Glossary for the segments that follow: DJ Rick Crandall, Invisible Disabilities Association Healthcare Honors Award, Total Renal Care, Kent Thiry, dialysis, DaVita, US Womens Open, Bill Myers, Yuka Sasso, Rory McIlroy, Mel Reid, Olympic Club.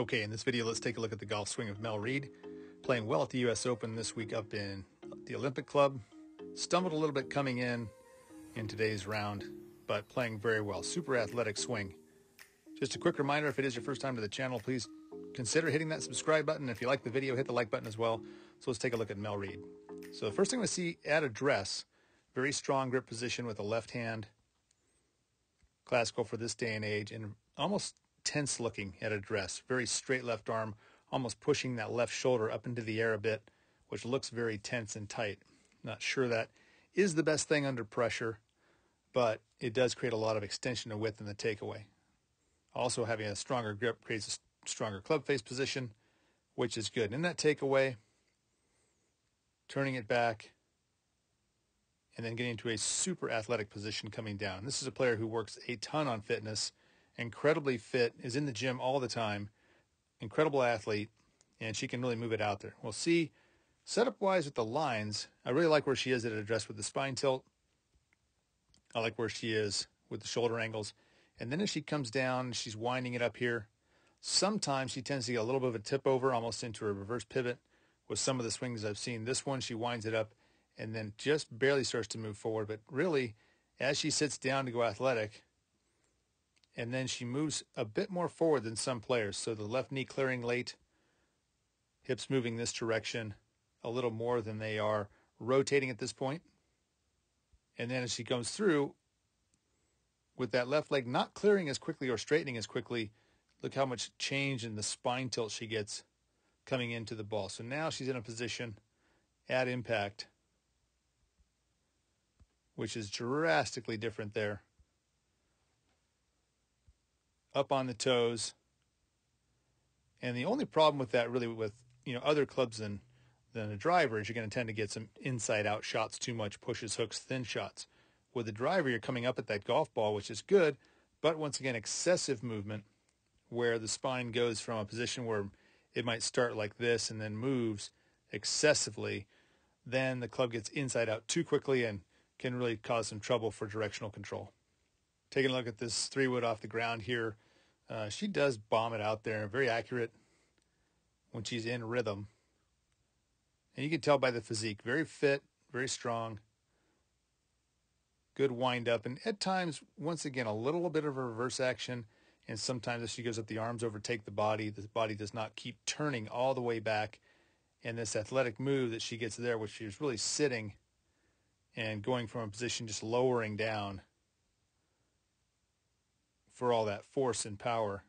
Okay, in this video, let's take a look at the golf swing of Mel Reid, playing well at the US Open this week up in the Olympic Club. Stumbled a little bit coming in today's round, but playing very well. Super athletic swing. Just a quick reminder, if it is your first time to the channel, please consider hitting that subscribe button. If you like the video, hit the like button as well. So let's take a look at Mel Reid. So the first thing we see at address, very strong grip position with a left hand. Classical for this day and age, and almost tense looking at address. Very straight left arm, almost pushing that left shoulder up into the air a bit, which looks very tense and tight. Not sure that is the best thing under pressure, but it does create a lot of extension of width in the takeaway. Also having a stronger grip creates a stronger club face position, which is good. In that takeaway, turning it back, and then getting into a super athletic position coming down. This is a player who works a ton on fitness, incredibly fit, is in the gym all the time, incredible athlete, and she can really move it out there. We'll see setup-wise with the lines. I really like where she is at address with the spine tilt. I like where she is with the shoulder angles. And then as she comes down, she's winding it up here. Sometimes she tends to get a little bit of a tip over, almost into a reverse pivot with some of the swings I've seen. This one, she winds it up and then just barely starts to move forward. But really, as she sits down to go athletic, and then she moves a bit more forward than some players. So the left knee clearing late, hips moving this direction a little more than they are rotating at this point. And then as she comes through with that left leg not clearing as quickly or straightening as quickly, look how much change in the spine tilt she gets coming into the ball. So now she's in a position at impact, which is drastically different there. Up on the toes. And the only problem with that really with, other clubs than a driver is you're going to tend to get some inside out shots too much, pushes, hooks, thin shots. With the driver, you're coming up at that golf ball, which is good, but once again, excessive movement where the spine goes from a position where it might start like this and then moves excessively. Then the club gets inside out too quickly and can really cause some trouble for directional control. Taking a look at this 3-wood off the ground here. She does bomb it out there. Very accurate when she's in rhythm. And you can tell by the physique. Very fit, very strong. Good wind up. And at times, once again, a little bit of a reverse action. And sometimes as she goes up, the arms overtake the body. The body does not keep turning all the way back. And this athletic move that she gets there, which she's really sitting and going from a position just lowering down, for all that force and power,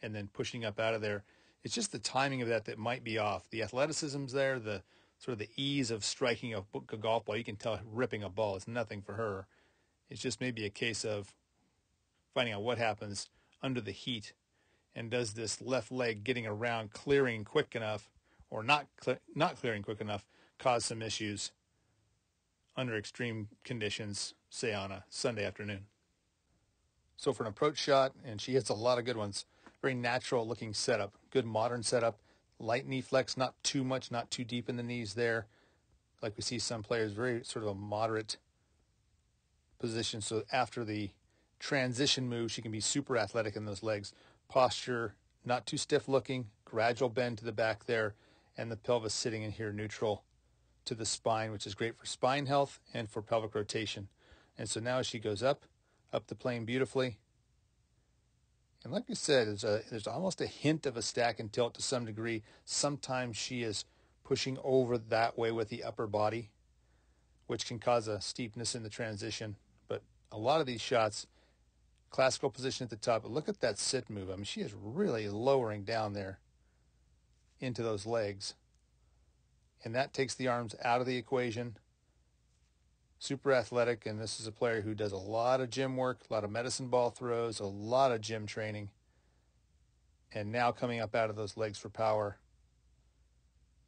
and then pushing up out of there. It's just the timing of that might be off. The athleticism's there, the sort of the ease of striking a golf ball. You can tell ripping a ball is nothing for her. It's just maybe a case of finding out what happens under the heat, and does this left leg getting around, clearing quick enough, or not clearing quick enough, cause some issues under extreme conditions, say on a Sunday afternoon. So for an approach shot, and she hits a lot of good ones, very natural looking setup, good modern setup, light knee flex, not too much, not too deep in the knees there. Like we see some players, very sort of a moderate position. So after the transition move, she can be super athletic in those legs. Posture, not too stiff looking, gradual bend to the back there, and the pelvis sitting in here neutral to the spine, which is great for spine health and for pelvic rotation. And so now as she goes up the plane beautifully. And like you said, there's almost a hint of a stack and tilt to some degree. Sometimes she is pushing over that way with the upper body, which can cause a steepness in the transition. But a lot of these shots, classical position at the top, but look at that sit move. I mean, she is really lowering down there into those legs. And that takes the arms out of the equation. Super athletic, and this is a player who does a lot of gym work, a lot of medicine ball throws, a lot of gym training. And now coming up out of those legs for power,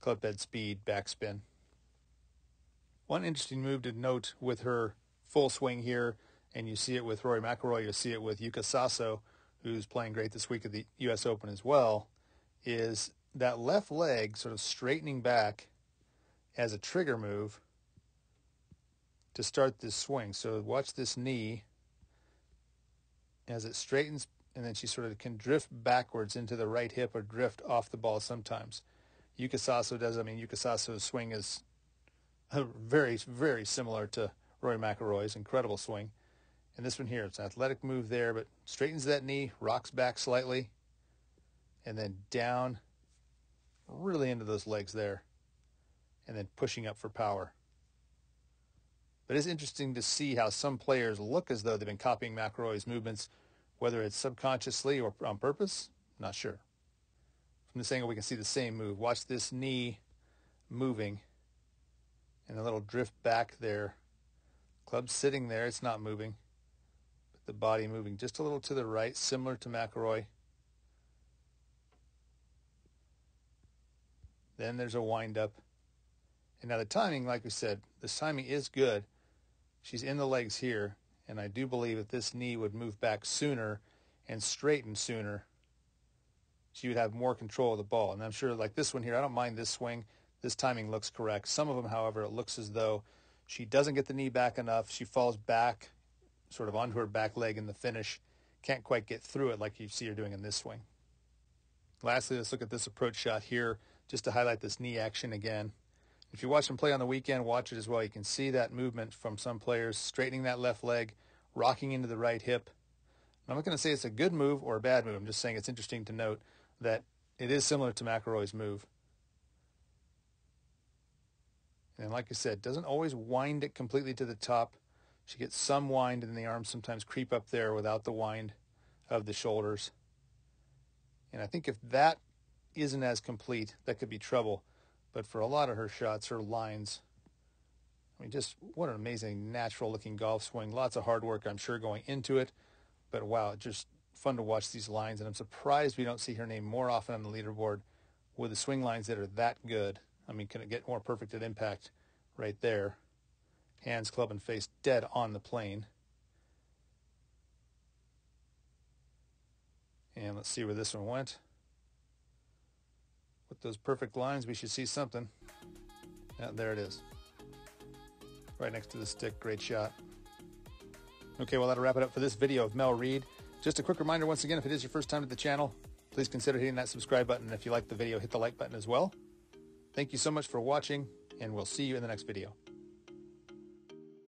club head speed, backspin. One interesting move to note with her full swing here, and you see it with Rory McIlroy, you'll see it with Yuka Sasso, who's playing great this week at the US Open as well, is that left leg sort of straightening back as a trigger move to start this swing. So watch this knee as it straightens and then she sort of can drift backwards into the right hip or drift off the ball sometimes. Yuka Sasso does. I mean, Yuka Sasso's swing is very, very similar to Rory McIlroy's incredible swing. And this one here, it's an athletic move there, but straightens that knee, rocks back slightly, and then down, really into those legs there, and then pushing up for power. But it's interesting to see how some players look as though they've been copying McIlroy's movements, whether it's subconsciously or on purpose, not sure. From this angle, we can see the same move. Watch this knee moving and a little drift back there. Club's sitting there, it's not moving, but the body moving just a little to the right, similar to McIlroy. Then there's a wind up. And now the timing, like we said, this timing is good. She's in the legs here, and I do believe that this knee would move back sooner and straighten sooner. She would have more control of the ball. And I'm sure, like this one here, I don't mind this swing. This timing looks correct. Some of them, however, it looks as though she doesn't get the knee back enough. She falls back, sort of onto her back leg in the finish. Can't quite get through it like you see her doing in this swing. Lastly, let's look at this approach shot here, just to highlight this knee action again. If you watch them play on the weekend, watch it as well. You can see that movement from some players, straightening that left leg, rocking into the right hip. I'm not going to say it's a good move or a bad move. I'm just saying it's interesting to note that it is similar to McIlroy's move. And like I said, doesn't always wind it completely to the top. She gets some wind, and the arms sometimes creep up there without the wind of the shoulders. And I think if that isn't as complete, that could be trouble. But for a lot of her shots, her lines, I mean, just what an amazing natural-looking golf swing. Lots of hard work, I'm sure, going into it. But, wow, just fun to watch these lines. And I'm surprised we don't see her name more often on the leaderboard with the swing lines that are that good. I mean, can it get more perfect at impact right there? Hands, club, and face dead on the plane. And let's see where this one went. With those perfect lines, we should see something. Yeah, there it is. Right next to the stick. Great shot. Okay, well, that'll wrap it up for this video of Mel Reid. Just a quick reminder, once again, if it is your first time to the channel, please consider hitting that subscribe button. And if you like the video, hit the like button as well. Thank you so much for watching, and we'll see you in the next video.